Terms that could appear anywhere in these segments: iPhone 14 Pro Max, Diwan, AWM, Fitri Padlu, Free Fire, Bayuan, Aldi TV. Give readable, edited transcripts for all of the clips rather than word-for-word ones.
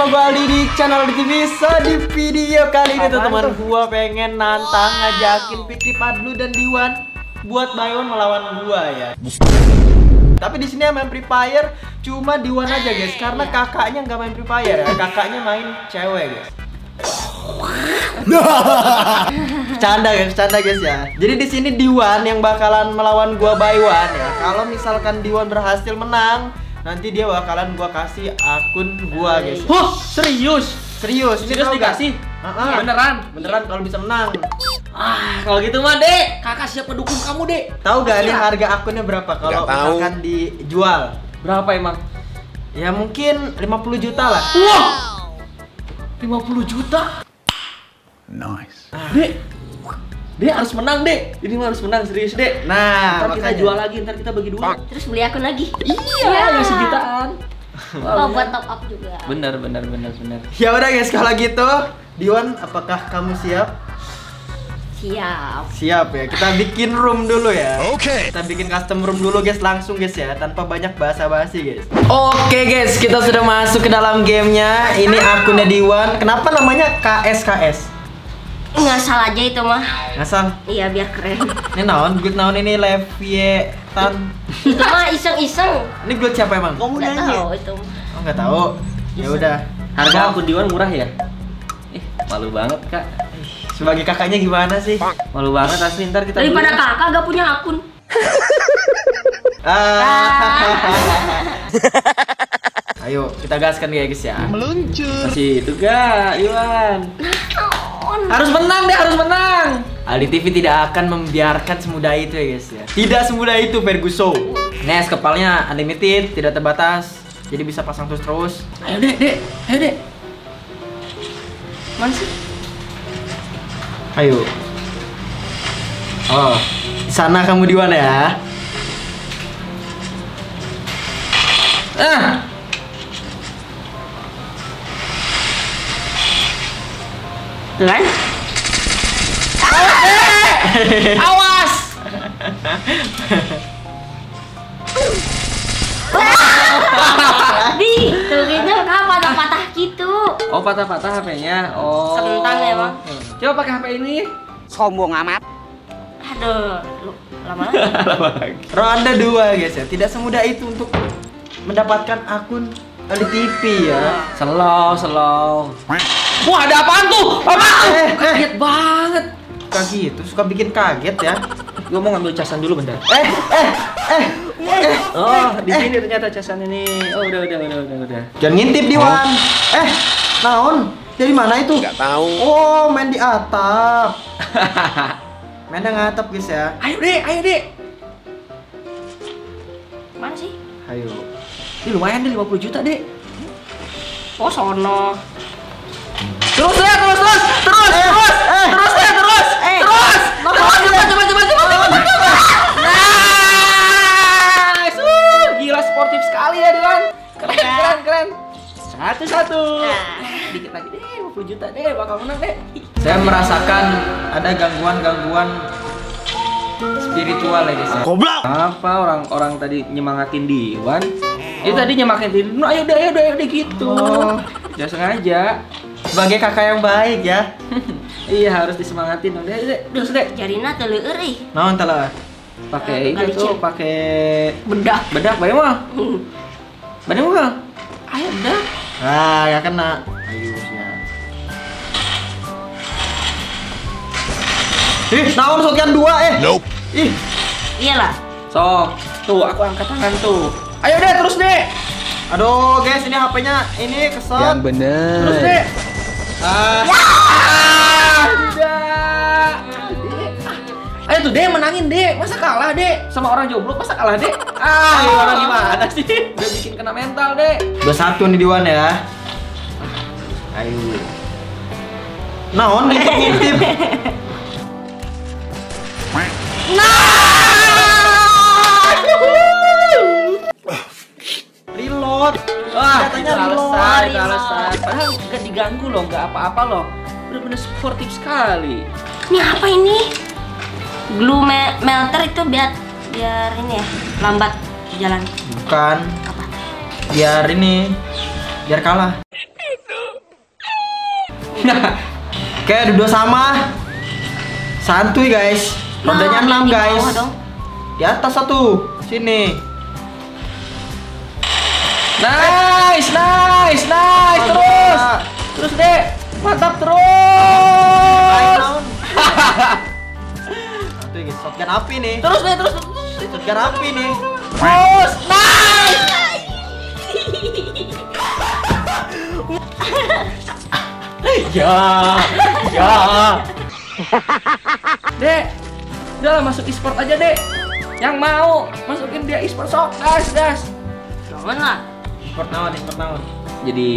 sama gue Aldi di channel Aldi TV. So di video kali ini teman-teman, gue pengen nantang ngajakin Fitri Padlu dan Diwan buat Bayuan melawan gue ya. Tapi di sini yang main Free Fire cuma Diwan aja guys, karena kakaknya nggak main Free Fire ya. Kakaknya main cewek guys. Bercanda guys ya. Jadi di sini Diwan yang bakalan melawan gua Bayuan ya. Kalau misalkan Diwan berhasil menang, nanti dia bakalan gua kasih akun gua guys. Huh, serius dikasih? Beneran kalau bisa menang. Ah, kalau gitu mah Dek, kakak siap pendukung kamu Dek. Tahu gak nih harga akunnya berapa kalau misalkan dijual? Berapa emang? Ya mungkin 50 juta lah. Wah, 50 juta? Nice. Dek harus menang Dek. Ini mah harus menang serius Dek. Nah, ntar kita jual lagi, ntar kita bagi dua. Terus beli akun lagi. Iya, sejutaan. Oh, buat top up juga. Bener. Ya udah guys, kalau gitu, Diwan, apakah kamu siap? Siap ya. Kita bikin room dulu ya. Oke. Kita bikin custom room dulu guys, langsung guys ya, tanpa banyak basa-basi guys. Oke guys, kita sudah masuk ke dalam gamenya. Ini akunnya Diwan. Kenapa namanya KSKS? Ngasal aja itu mah. Ngasal? Iya, biar keren. Ini naon, good naon ini Levietan. Itu mah iseng-iseng. Ini good siapa emang? Kamu nanya. Enggak tahu itu. Oh, enggak tahu. Ya udah. Harga akun Diwan murah ya? Malu banget, Kak. Sebagai kakaknya gimana sih? Malu banget asli, ntar kita daripada kakak gak punya akun. Ayo, kita gaskan guys ya. Meluncur. Masih itu gak, Iwan. Harus menang deh, harus menang. Aldi TV tidak akan membiarkan semudah itu ya guys ya. Tidak semudah itu Ferguson. Nes kepalanya unlimited, tidak terbatas. Jadi bisa pasang terus. Ayo Dek, ayo Dek. Mana sih? Ayo. Oh, di sana kamu Diwan ya. Ah. Kan? Awas! Di, tulisannya kenapa ada patah gitu? Oh, patah-patah HP-nya. Oh. Kentang ya, Bang. Coba pakai HP ini. Sombong amat. Aduh, lama lagi. Ronde 2, guys ya. Tidak semudah itu untuk mendapatkan akun Aldi TV ya. Slow. Wah, ada apaan tuh? Kaget banget. Kaget itu suka bikin kaget ya. Gua mau ngambil casan dulu bentar. Oh, di sini ternyata casan ini. Oh, udah. Jangan ngintip Diwan. Naon? Dari mana itu? Enggak tahu. Oh, main di atap. Main di atap guys ya. Ayo, Dek. Mana sih? Ayo. Ini lumayan deh 50 juta, Dek. Oh, sono. Terus. Nice. Gila sportif sekali ya Diwan. Keren. Satu. Dikit lagi deh, 50 juta deh, bakal menang deh. Saya merasakan ada gangguan spiritual ya guys. Goblok. Apa orang tadi nyemangatin Diwan? Itu tadi nyemangatin. Ayo deh gitu. Jangan sengaja. Sebagai kakak yang baik ya. Iya, harus disemangatin dong. Dek. Jarina teleur euy. Naon teleur? Pakai itu, pakai bedak. Bedak bae mah. Bade mah. Ayo bedak. Ah, ya kena. Ayo ya. Ih, naon sokian 2 Nope. Ih. Iyalah. Sok. Tuh, aku angkat tangan tuh. Ayo deh, terus deh. Aduh, guys, ini HP-nya ini kesel. Yang bener. Terus deh. Tidak. Ayo tuh Dek, menangin Dek. Masa kalah Dek? Sama orang jomblo masa kalah Dek? Orang gimana sih? Udah bikin kena mental Dek. 21 nih Diwan ya. Ayo. Naon ngintip. Reload. Katanya reload. Padahal gak diganggu loh, gak apa-apa loh. Bener-bener sportif sekali. Ini apa ini? Glue melter itu biar ini ya, lambat jalan. Bukan. Apa? Biar ini, biar kalah. Oke, duduk sama. Santuy guys. Rodanya 6 guys. Di atas satu. Sini. Nice, nice, nice. Terus. Terus deh. Mantap terus. Santuy guys. Shotgun api nih. Terus deh, terus. Shotgun api nih. Terus. Nice. Ya, ya. Dek, udah lah, masuk e-sport aja dek. Yang mau masukin dia e-sport sok, guys, guys. Jangan lah. E-sport naon, e-sport naon. Jadi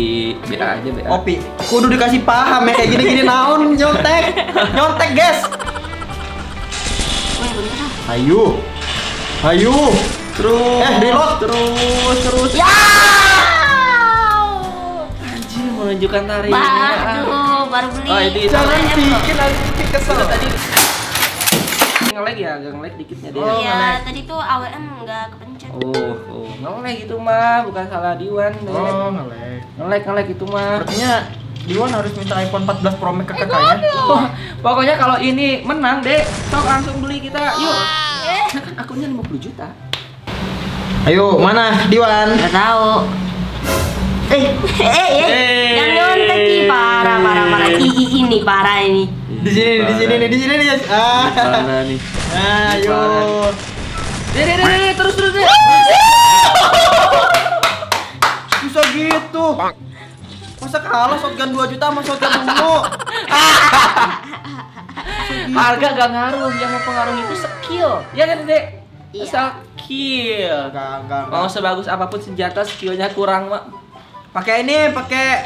BA aja BA. Kopi. Kudu dikasih paham ya kayak gini-gini naon nyontek, nyontek guys. Ayo, ayo. Terus. Reload terus, terus. Ya. Menunjukkan tari. Aduh, baru beli. Oh, ini jangan bikin aku kesel. Tadi nge-lag ya, agak nge-lag dikitnya dia. Oh, iya, tadi tuh AWM nggak kepencet. Oh, oh. Nge-lag itu mah bukan salah Diwan. Oh, nge-lag. Nge-lag itu mah. Artinya Diwan harus minta iPhone 14 Pro Max ke kakaknya. Oh, pokoknya kalau ini menang, Dek, sok langsung beli kita. Yuk. Nah, kan akunnya 50 juta. Ayo, mana Diwan? Enggak tahu. Yang nyontek ki parah ini parah ini. Di sini nih guys. Ah. Parah nih. Ayo. Terus. Bisa gitu. Masa kalah shotgun 2 juta sama shotgun dulu. Harga gak ngaruh, yang mempengaruhi itu skill. Ya kan, Dek? Skill. Mau sebagus apapun senjata, skillnya kurang, Mak. Pakai ini, pakai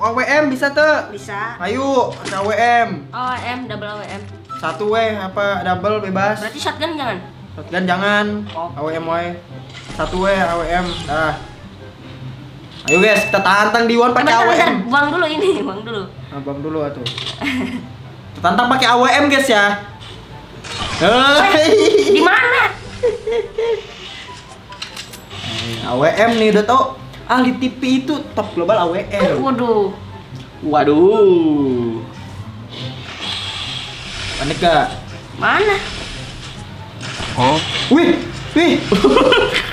AWM bisa tuh? Bisa. Ayo, ada AWM. AWM, double AWM. Satu we, apa double bebas? Berarti shotgun jangan. Shotgun jangan. Oh. AWM we. Satu we AWM. Dah. Ayo guys, kita tantang Diwan pakai AWM. Buang dulu ini, buang dulu. Nah, buang dulu atuh. Kita tantang pakai AWM guys ya. Di mana? AWM nih udah tau. Aldi TV itu top global AWM. Waduh. Panik gak? Mana? Oh. Wih.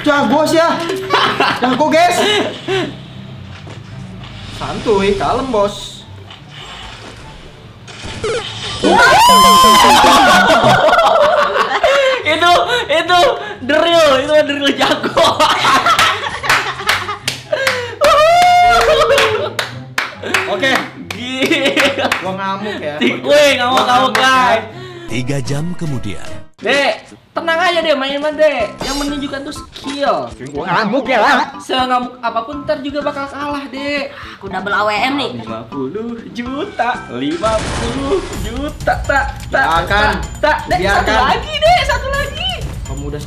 Jago sih ya. Jago guys. Santuy, kalem bos. Itu drill, itu drill jago. Oke, gila. Gua ngamuk ya. Wih, ngamuk guys. 3 jam kemudian. Dek, tenang aja deh, main-main deh. Yang menunjukkan tuh skill. Gua ngamuk ya lah. Sengamuk apapun ntar juga bakal kalah, Dek. Aku double AWM nih. 50 juta. Tak. Dek, satu lagi. Pemuda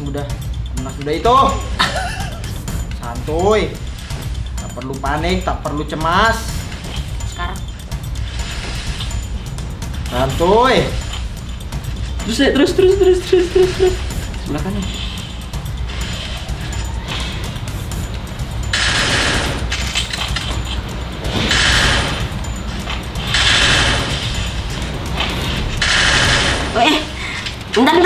itu. Santuy. Tak perlu panik, tak perlu cemas. Sekarang. Santuy. Terus. Sebelah kanan. Weh. Bentar.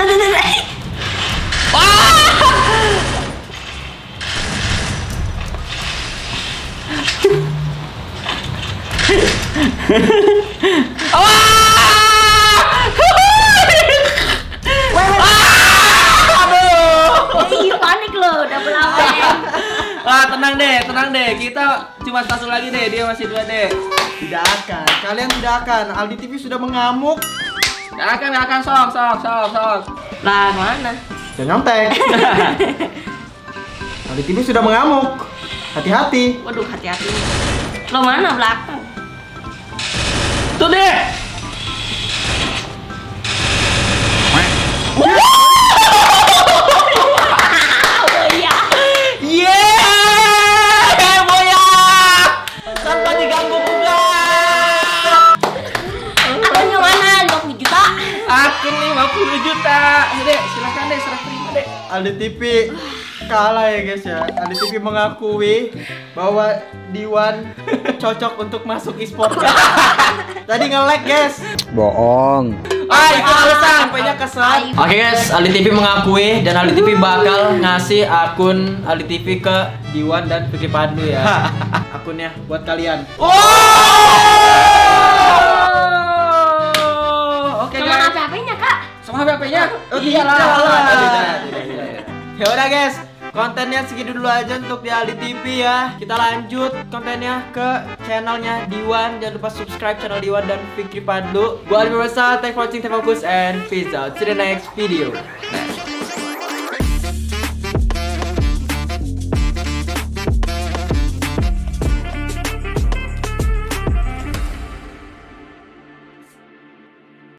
Aduh, panik loh, double AWM. Ah, tenang deh, kita cuma satu lagi deh, dia masih 2 deh. Kalian tidak akan. Aldi TV sudah mengamuk. Tidak akan, sok. Lah mana? Jangan nyontek. Aldi TV sudah mengamuk. Hati-hati. Waduh, hati-hati. Lo mana belakang? Tuh deh. Boya. Yeah, boya. Tanpa diganggu juga. Akunnya mana? 50 juta. Akun 50 juta. Dek, silakan deh, serah terima deh. Aldi TV. kalah ya guys ya. Aldi TV mengakui bahwa Diwan cocok untuk masuk e-sport. Tadi nge-lag guys. Bohong. Ah itu alasan sampainya kesel. Oke guys, Aldi TV mengakui dan Aldi TV bakal ngasih akun Aldi TV ke Diwan dan Fitri Padlu ya. Akunnya buat kalian. Oke guys. Sama HP-nya Kak. Sama HP-nya? Oh iyalah. Ya udah guys, kontennya segitu dulu aja untuk di Aldi TV ya. Kita lanjut kontennya ke channelnya Diwan. Jangan lupa subscribe channel Diwan dan Fitri Padlu. Gua Aldi Pemirsa, thanks for watching, stay focused and peace out. See you the next video.